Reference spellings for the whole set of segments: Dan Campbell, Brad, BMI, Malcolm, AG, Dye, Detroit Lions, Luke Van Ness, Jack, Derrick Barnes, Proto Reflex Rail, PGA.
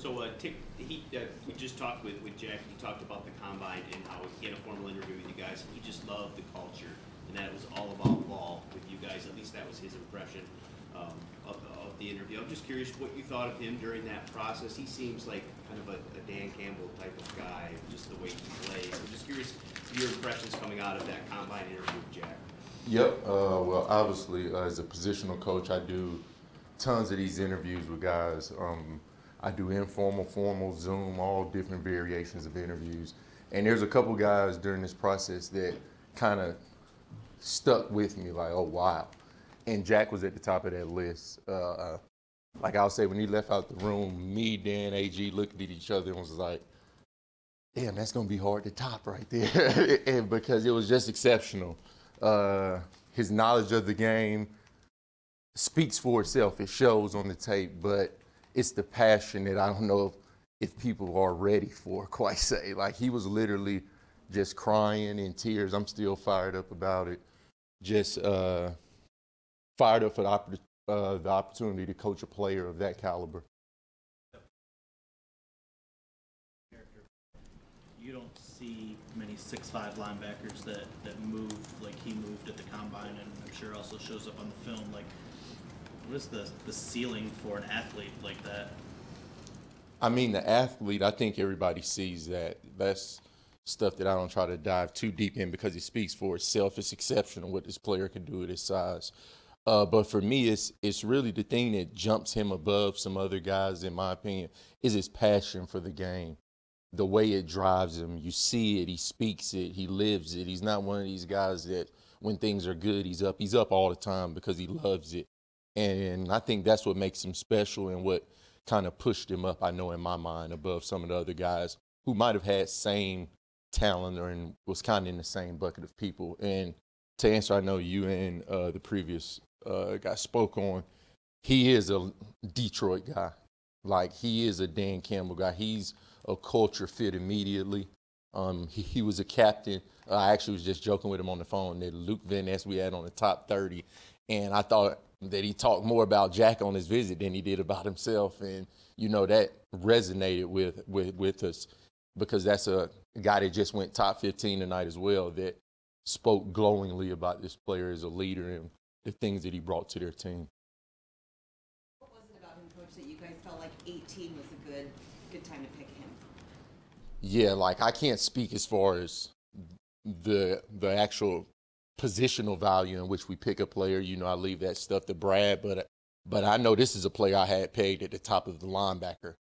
So we just talked with Jack. He talked about the combine and how he had a formal interview with you guys. He just loved the culture and that it was all about ball with you guys. At least that was his impression of the interview. I'm just curious what you thought of him during that process. He seems like kind of a Dan Campbell type of guy, just the way he plays. I'm just curious your impressions coming out of that combine interview with Jack. Yep. Well, obviously, as a positional coach, I do tons of these interviews with guys. I do informal, formal, Zoom, all different variations of interviews. And there's a couple guys during this process that kind of stuck with me, like, oh, wow. And Jack was at the top of that list. Like I'll say, when he left out the room, me, Dan, AG looked at each other and was like, damn, that's going to be hard to top right there. And because it was just exceptional. His knowledge of the game speaks for itself. It shows on the tape, but it's the passion that I don't know if people are ready for, quite say. Like, he was literally just crying in tears. I'm still fired up about it. Just fired up for the opportunity to coach a player of that caliber. You don't see many 6'5" linebackers that move like he moved at the combine, and I'm sure also shows up on the film. Like, what is the ceiling for an athlete like that? I mean, the athlete, I think everybody sees that. That's stuff that I don't try to dive too deep in because it speaks for itself. It's exceptional what this player can do at his size. But for me, it's really the thing that jumps him above some other guys, in my opinion, is his passion for the game. The way it drives him, you see it, he speaks it, he lives it. He's not one of these guys that when things are good, he's up all the time because he loves it. And I think that's what makes him special and what kind of pushed him up, I know in my mind, above some of the other guys who might have had same talent or was kind of in the same bucket of people. And to answer, I know you and the previous guy spoke on, he is a Detroit guy. Like, he is a Dan Campbell guy. He's a culture fit immediately. He was a captain. I actually was just joking with him on the phone that Luke Van Ness we had on the top 30, and I thought that he talked more about Jack on his visit than he did about himself. And, you know, that resonated with us because that's a guy that just went top 15 tonight as well that spoke glowingly about this player as a leader and the things that he brought to their team. What was it about him, Coach, that you guys felt like 18 was a good time to pick him? Yeah, like, I can't speak as far as the actual positional value in which we pick a player. You know, I leave that stuff to Brad, but I know this is a player I had pegged at the top of the linebacker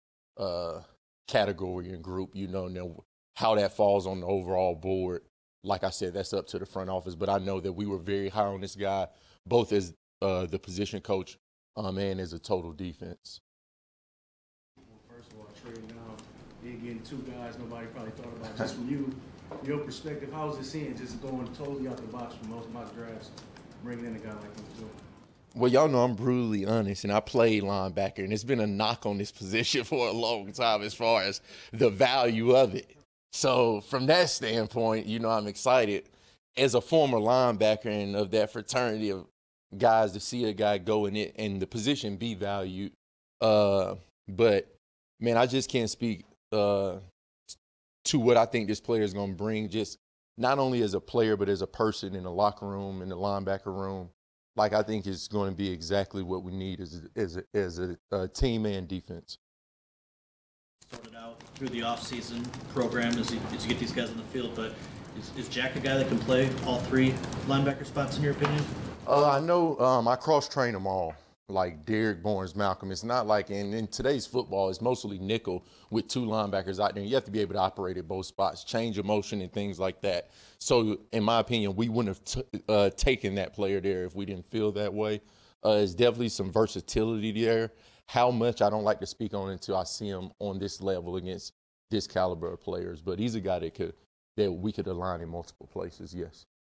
category and group. You know, now how that falls on the overall board, like I said, that's up to the front office. But I know that we were very high on this guy, both as the position coach and as a total defense. Well, first of all, Trey, now you're getting two guys nobody probably thought about. Just from you. Your perspective, how was it seeing just going totally out the box from most of my drafts, bringing in a guy like him? Well, y'all know I'm brutally honest, and I played linebacker, and it's been a knock on this position for a long time as far as the value of it. So from that standpoint, you know, I'm excited as a former linebacker and of that fraternity of guys to see a guy go in it and the position be valued. But, man, I just can't speak to what I think this player is going to bring, just not only as a player, but as a person in the locker room, in the linebacker room. Like, I think it's going to be exactly what we need as a team and defense. Sorted out through the offseason program as you get these guys on the field, but is Jack a guy that can play all three linebacker spots in your opinion? I know I cross-train them all, like Derrick Barnes, Malcolm. It's not like in today's football, it's mostly nickel with two linebackers out there. You have to be able to operate at both spots, change emotion and things like that. So, in my opinion, we wouldn't have taken that player there if we didn't feel that way. There's definitely some versatility there. How much, I don't like to speak on until I see him on this level against this caliber of players. But he's a guy that we could align in multiple places, yes.